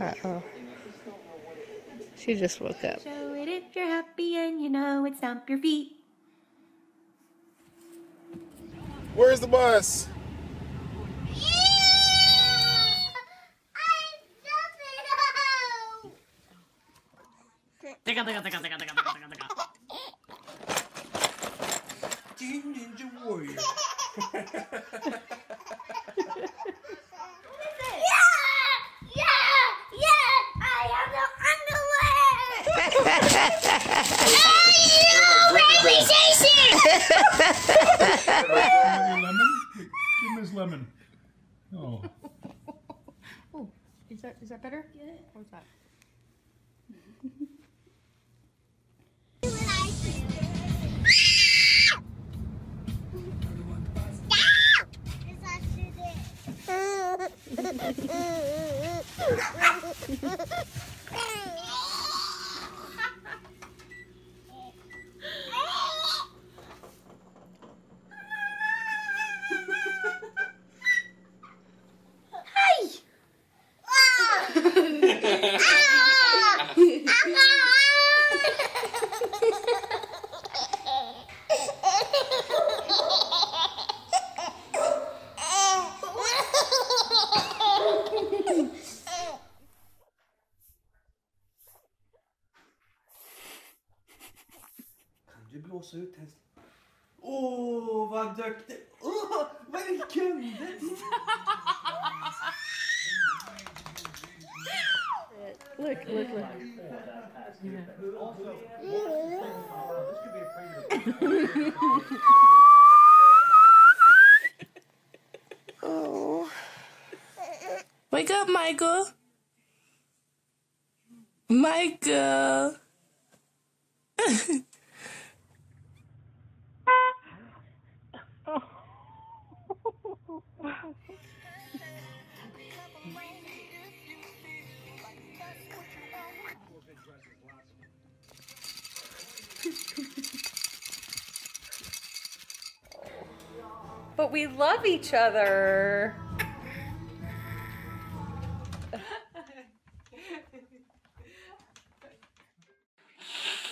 Uh-oh. She just woke up. Show it if you're happy and you know it, stomp your feet. Where's the bus? Yeah! I don't know! Digga. Team Ninja Warrior. Lemon. Oh. Oh, is that better? Yeah. What's that? Du blåser ut hästen. Åh, vad duktig! Åh, vad du kunde! Look. Oh. Wake up, Michael! Michael! But we love each other. Go ahead.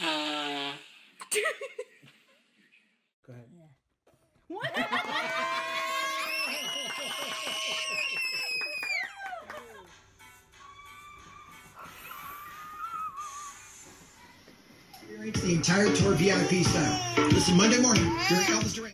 Yeah. What? The entire tour VIP style. Listen Monday morning during Elvis Duran.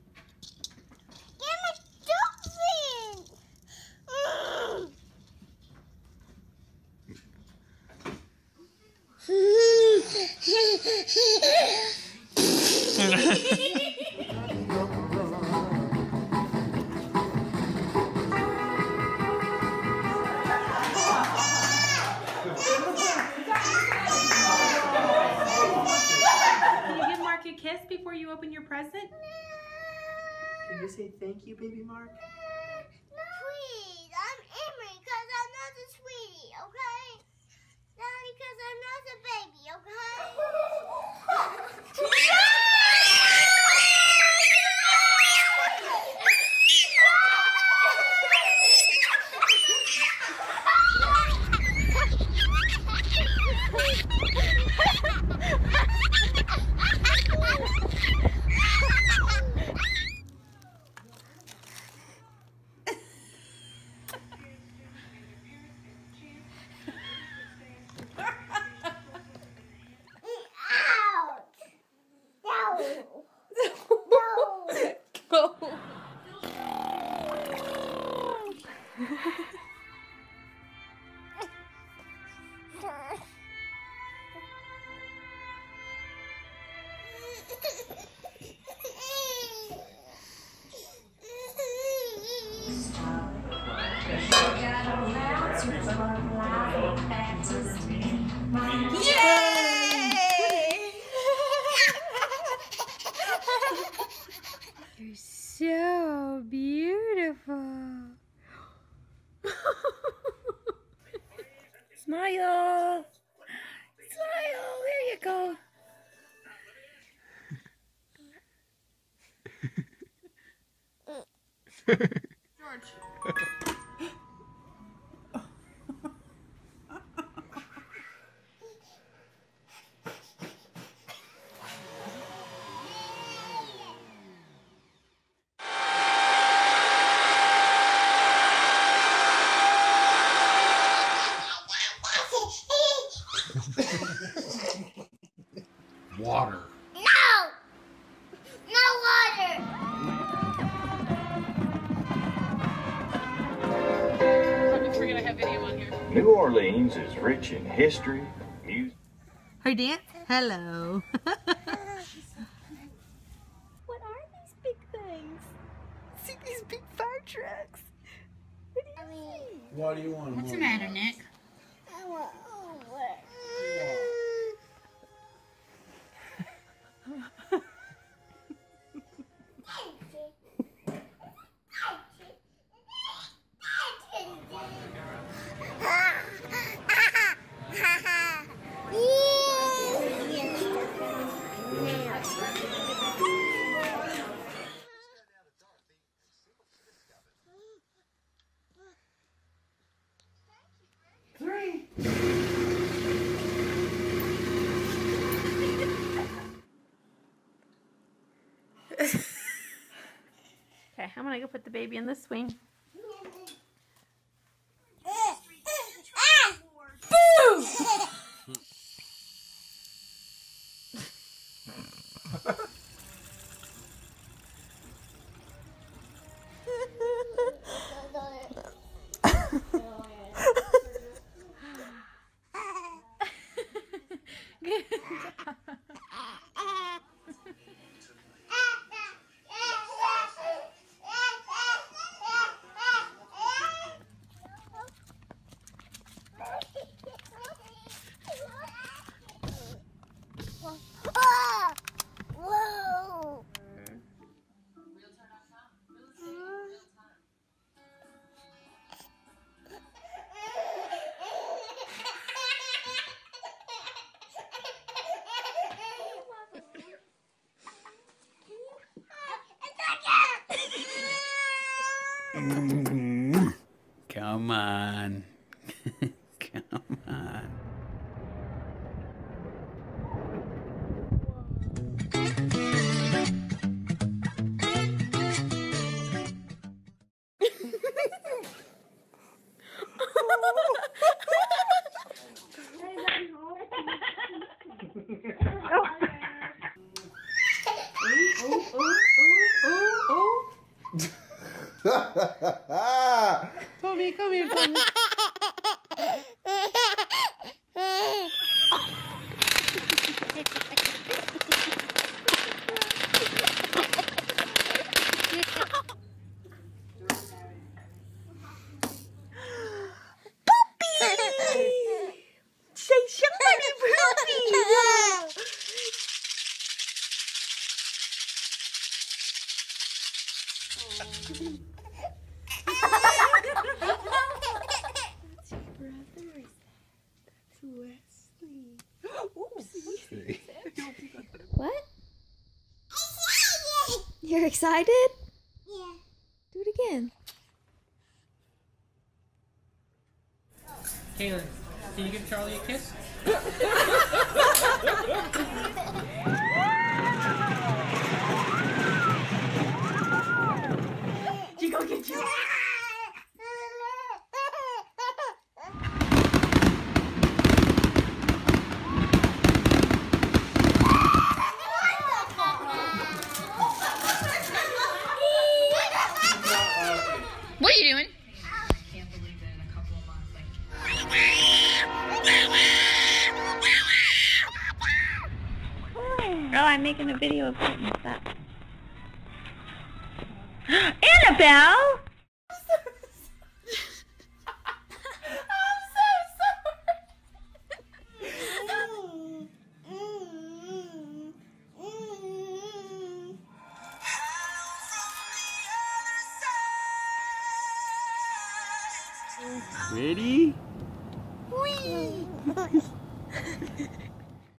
Kiss before you open your present? No. Can you say thank you, baby Mark? No. Please, I'm Emery because I'm not a sweetie, okay? Not because I'm not a baby, Yay! You're so beautiful. Smile. Smile. There you go. George. water. No! No water! New Orleans is rich in history, music. Her dance? Hello. What are these big things? See these big fire trucks. What do you want? What's the matter, Nick? I want over. Okay, I'm gonna go put the baby in this swing. Boom! Good job. Come on. Come on. Tommy, come here, Tommy. Poopy! Say something, Poopy! Brother is that's Wesley. Wesley. What? Excited. You're excited? Yeah. Do it again. Kaylin, can you give Charlie a kiss? What are you doing? I can't believe that in a couple of months. Like... Oh, I'm making a video of putting that. Annabelle! Ready? Whee!